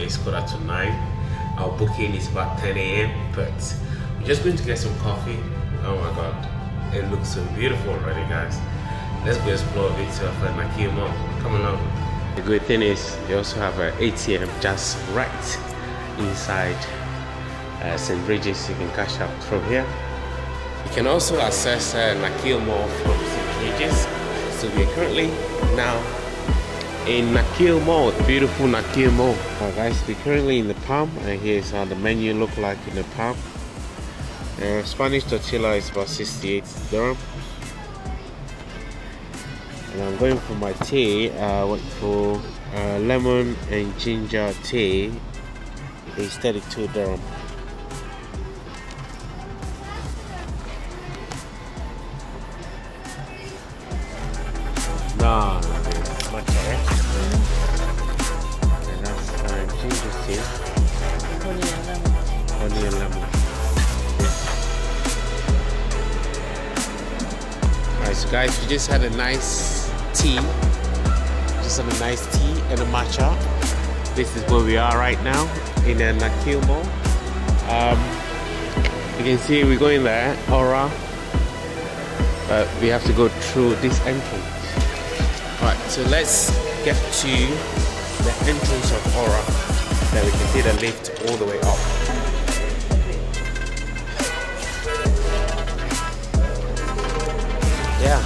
it's quarter to 9. Our booking is about 10 a.m. but we're just going to get some coffee. Oh my god, it looks so beautiful already, guys. Let's go explore a bit to Nakheel Mall. Come along. The good thing is they also have an ATM just right inside St. Regis. You can cash out from here. You can also access Nakheel Mall from St. Regis. So we are currently now in Nakheel Mall, beautiful Nakheel Mall. Alright guys, we're currently in the Palm, and here's how the menu look like in the Palm. Spanish tortilla is about 68 dirham. And I'm going for my tea. I went for lemon and ginger tea. It's 32 dirham. No, it's not correct. And that's ginger tea. Honey and lemon. Honey and lemon. Yeah. Alright, so guys, we just had a nice tea. And a matcha. This is where we are right now in Nakheel Mall. You can see we're going there, Aura. But we have to go through this entrance. Alright, so let's get to the entrance of Aura, that we can see the lift all the way up. Yeah.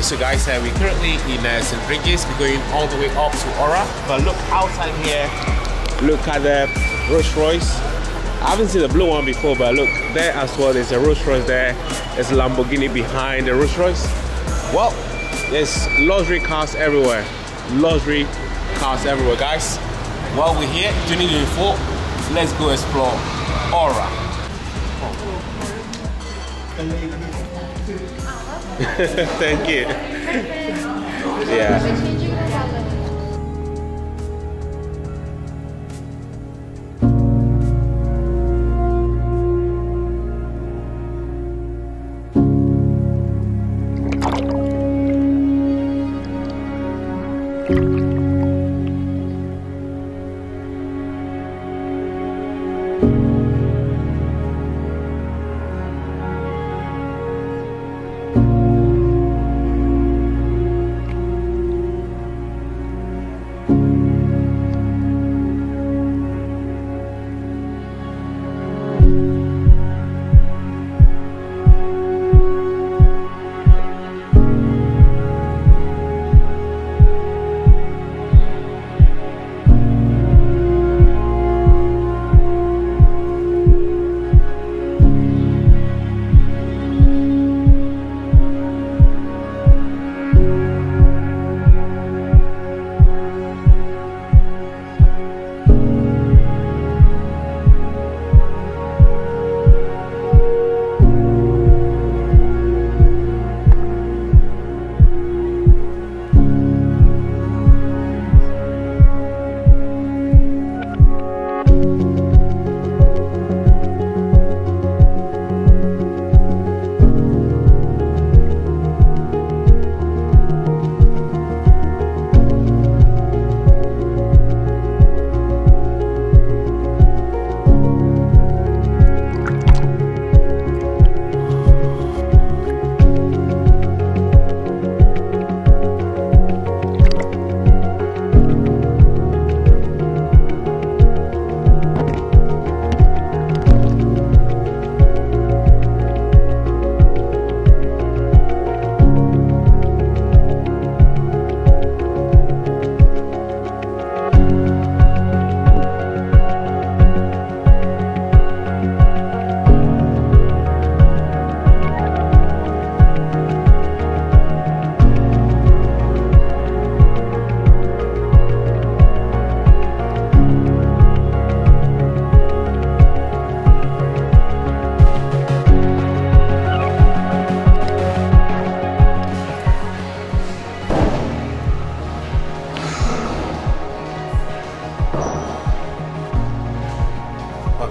So guys, we're currently in St. Regis. We're going all the way up to Aura, but look outside here, look at the Rolls Royce. I haven't seen the blue one before, but look, there as well, there's a Rolls Royce there, there's a Lamborghini behind the Rolls Royce. Well, there's luxury cars everywhere, guys. While we're here, 2024, let's go explore Aura. Thank you. Yeah.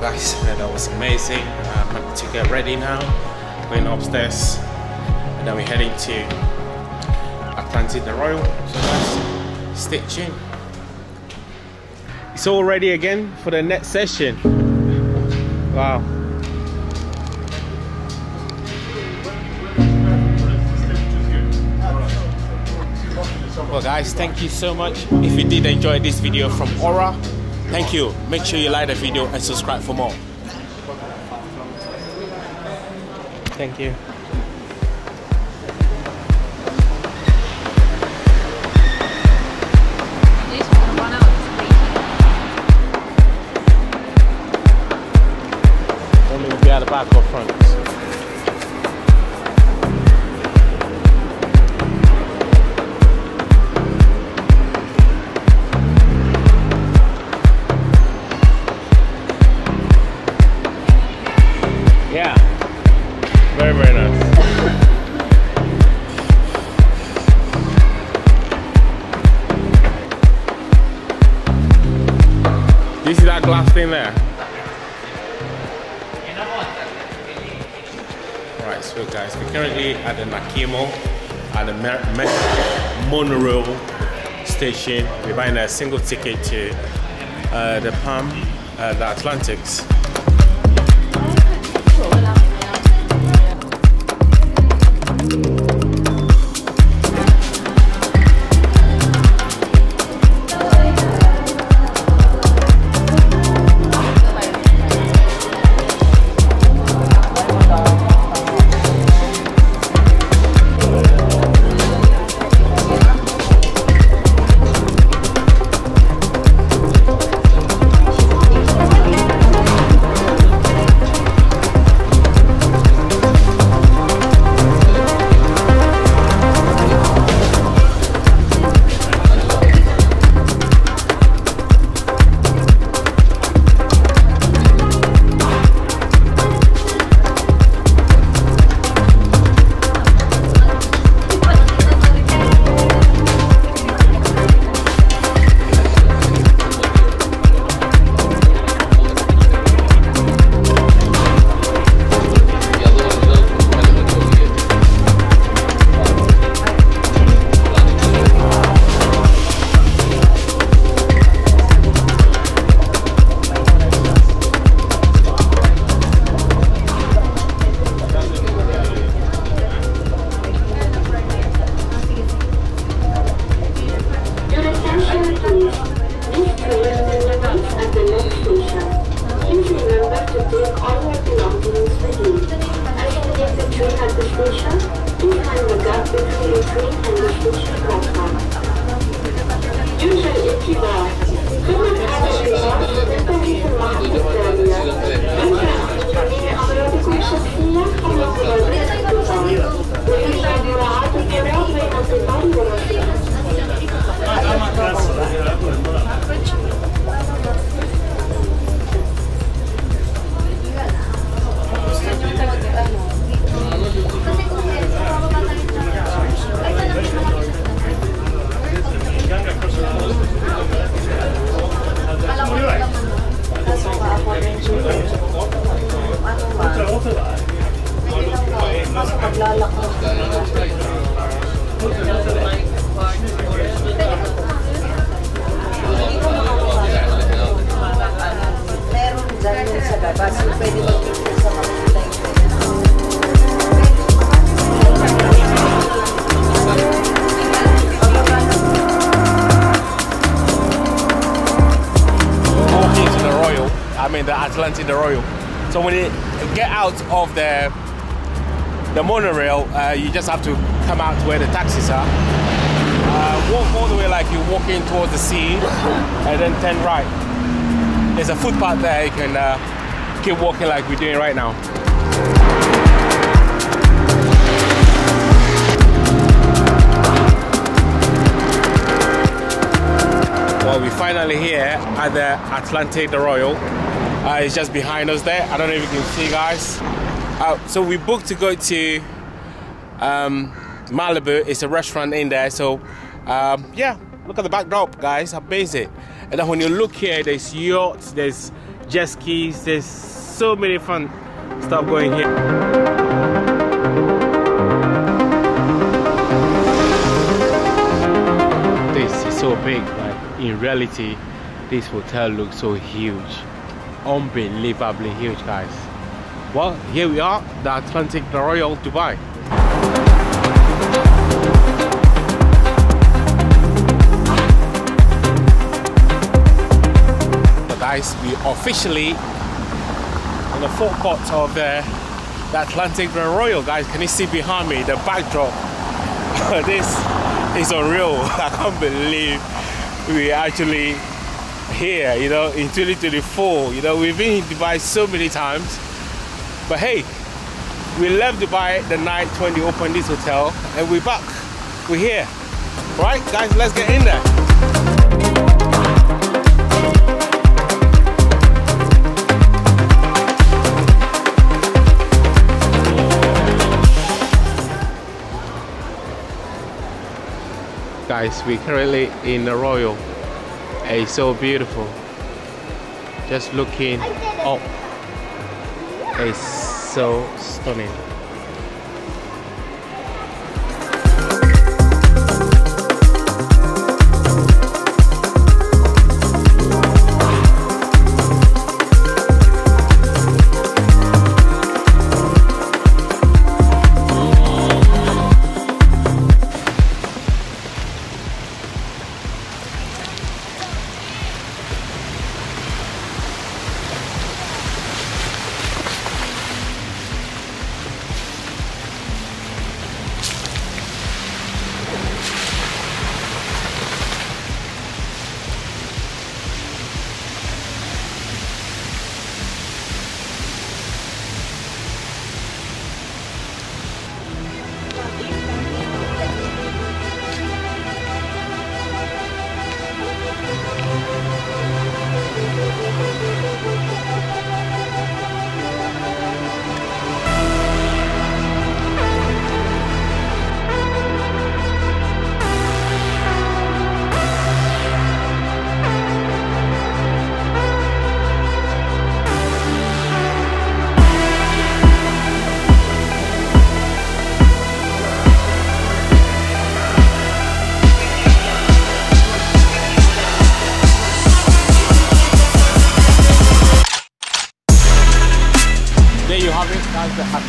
Guys, that was amazing. I'm happy to get ready now. Going upstairs, and then we're heading to Atlantis The Royal. So let's stick tuned. It's all ready again for the next session. Wow. Well guys, thank you so much. If you did enjoy this video from Aura, thank you. Make sure you like the video and subscribe for more. Thank you. Only we'll be out the back or front. You see that glass thing there? Alright, so guys, we're currently at the Nakheel Mall at the monorail station. We're buying a single ticket to the Palm, the Atlantics. Atlantis The Royal. So when you get out of the monorail, you just have to come out to where the taxis are. Walk all the way like you're walking towards the sea, and then turn right. There's a footpath there. You can keep walking like we're doing right now. Well, we're finally here at the Atlantis The Royal. It's just behind us there. I don't know if you can see, guys. So we booked to go to Malibu. It's a restaurant in there. So yeah, look at the backdrop, guys. How basic. And then when you look here, there's yachts, there's jet skis, there's so many fun stuff going here. so big, but in reality this hotel looks so huge, unbelievably huge, guys. Well, here we are, the Atlantis The Royal, Dubai. So guys, we officially on the forecourt of the Atlantis The Royal. Guys, can you see behind me the backdrop? This is unreal. I can't believe we actually here, you know, in 2024. You know, we've been in Dubai so many times, but hey, we left Dubai the night when we opened this hotel, and we're back, we're here. Right guys, let's get in there. Guys, we're currently in the Royal. It's so beautiful. Just looking up. It's so stunning.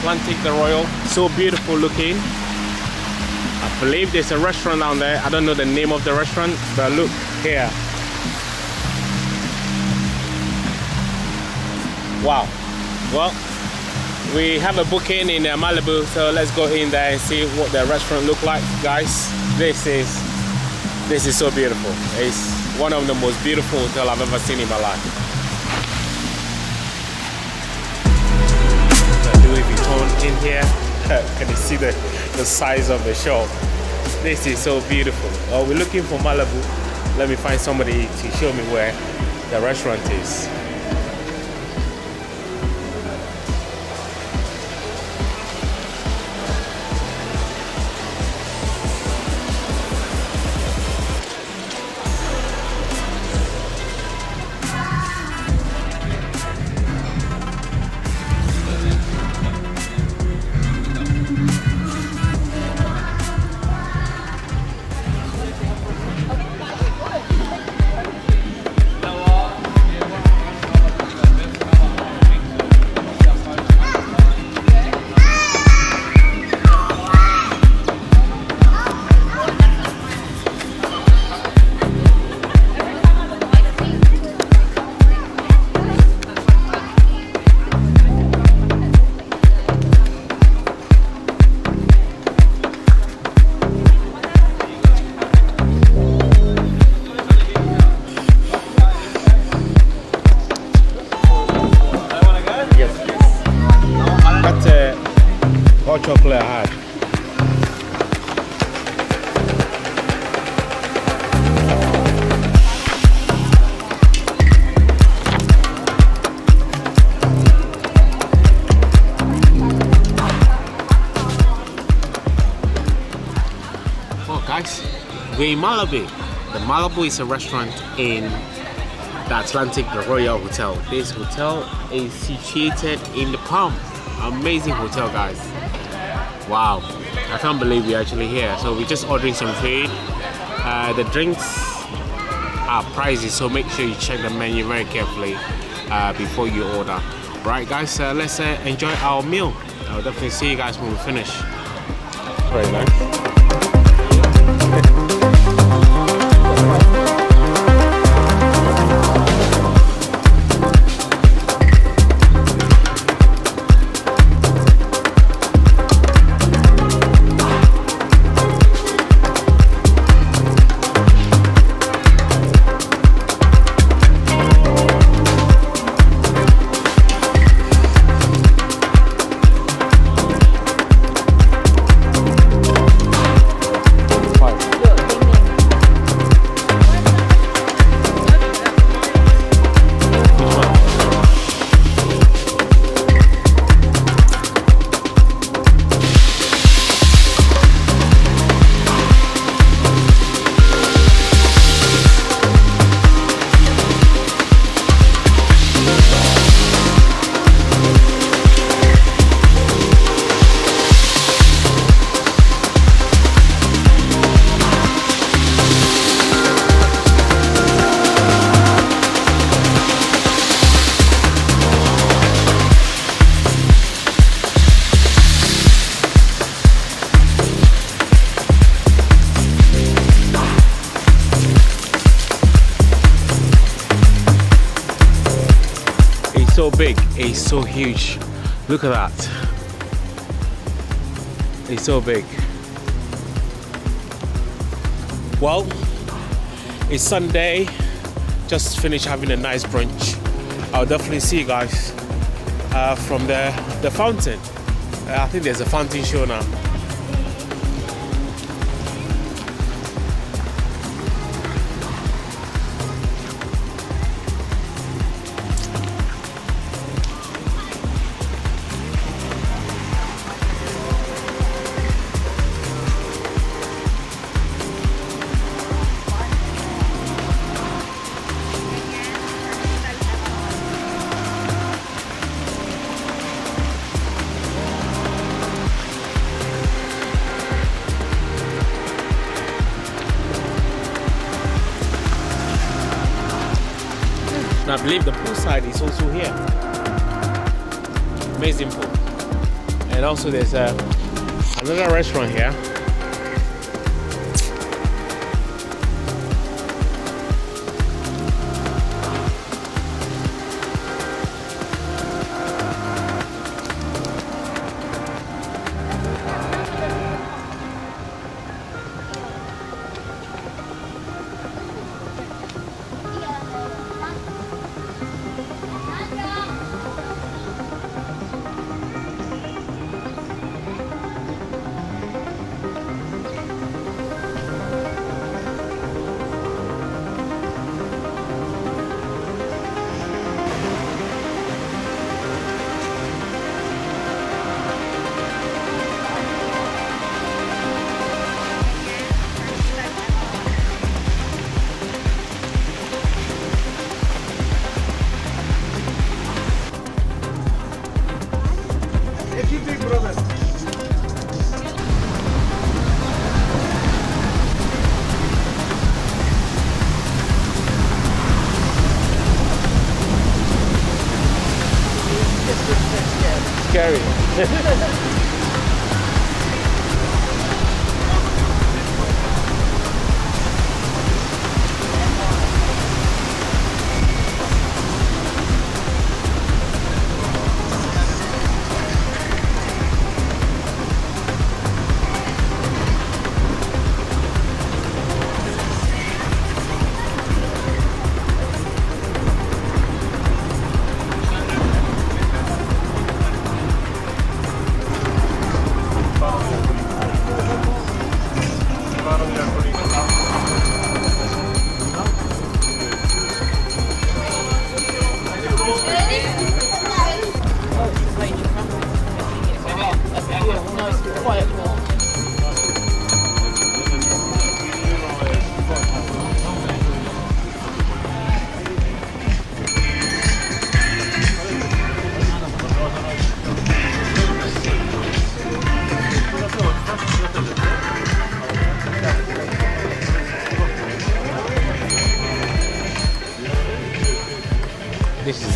Atlantis The Royal, so beautiful looking. I believe there's a restaurant down there. I don't know the name of the restaurant, but look here. Wow. Well, we have a booking in Malibu, so let's go in there and see what the restaurant looks like, guys. This is so beautiful. It's one of the most beautiful hotels I've ever seen in my life. In here, can you see the size of the shop? This is so beautiful. Oh, we're looking for Malibu. Let me find somebody to show me where the restaurant is. Chocolate I had. Well guys, we're in Malibu. The Malibu is a restaurant in the Atlantis The Royal Hotel. This hotel is situated in the Palm. Amazing hotel, guys. Wow, I can't believe we're actually here. So we're just ordering some food. The drinks are pricey, so make sure you check the menu very carefully before you order. Right guys, let's enjoy our meal. I'll definitely see you guys when we finish. Very nice. So big, it's so huge. Look at that. It's so big. Well, it's Sunday. Just finished having a nice brunch. I'll definitely see you guys from the fountain. I think there's a fountain show now. I believe the poolside is also here. Amazing pool. And also there's another restaurant here. Scary.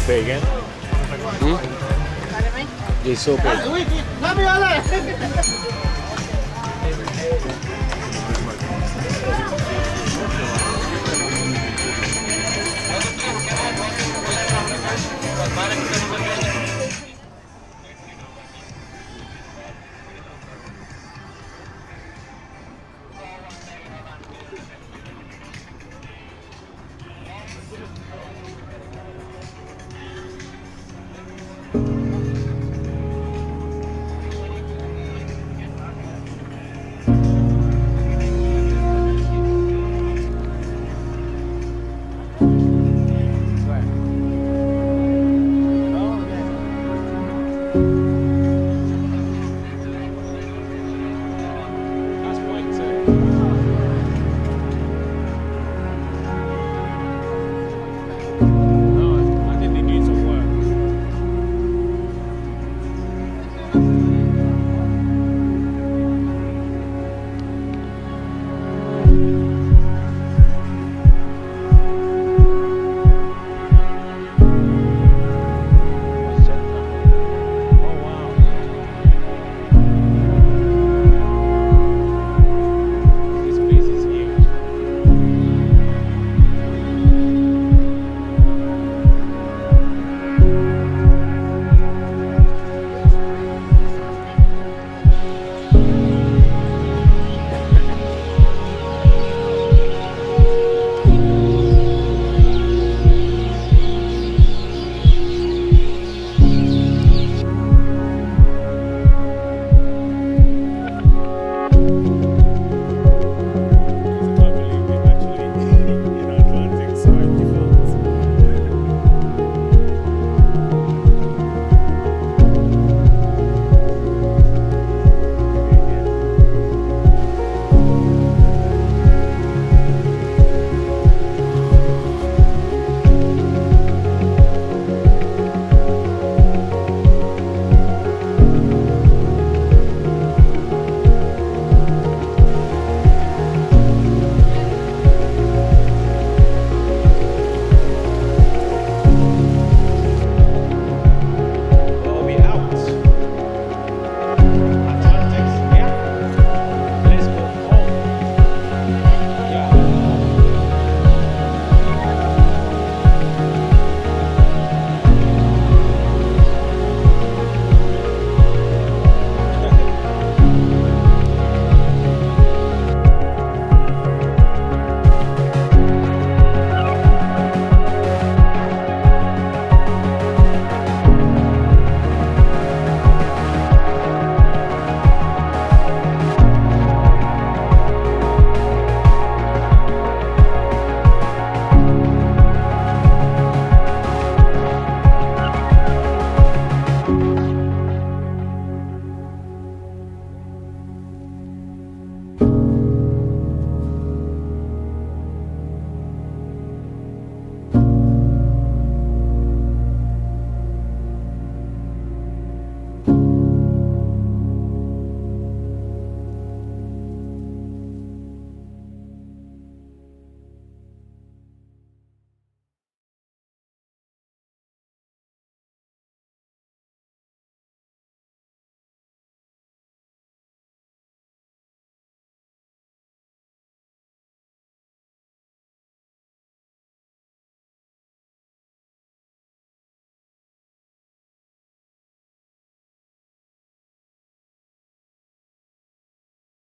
big, eh? Hmm? Pardon me? It's so big.